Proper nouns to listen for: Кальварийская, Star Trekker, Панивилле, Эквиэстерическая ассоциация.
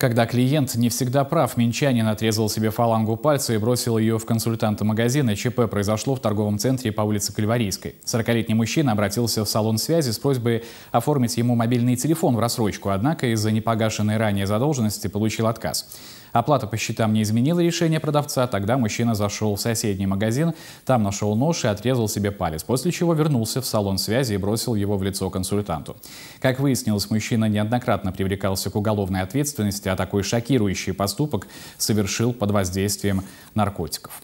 Когда клиент не всегда прав, минчанин отрезал себе фалангу пальца и бросил ее в консультанта магазина. ЧП произошло в торговом центре по улице Кальварийской. 40-летний мужчина обратился в салон связи с просьбой оформить ему мобильный телефон в рассрочку, однако из-за непогашенной ранее задолженности получил отказ. Оплата по счетам не изменила решение продавца, тогда мужчина зашел в соседний магазин, там нашел нож и отрезал себе палец, после чего вернулся в салон связи и бросил его в лицо консультанту. Как выяснилось, мужчина неоднократно привлекался к уголовной ответственности, а такой шокирующий поступок совершил под воздействием наркотиков.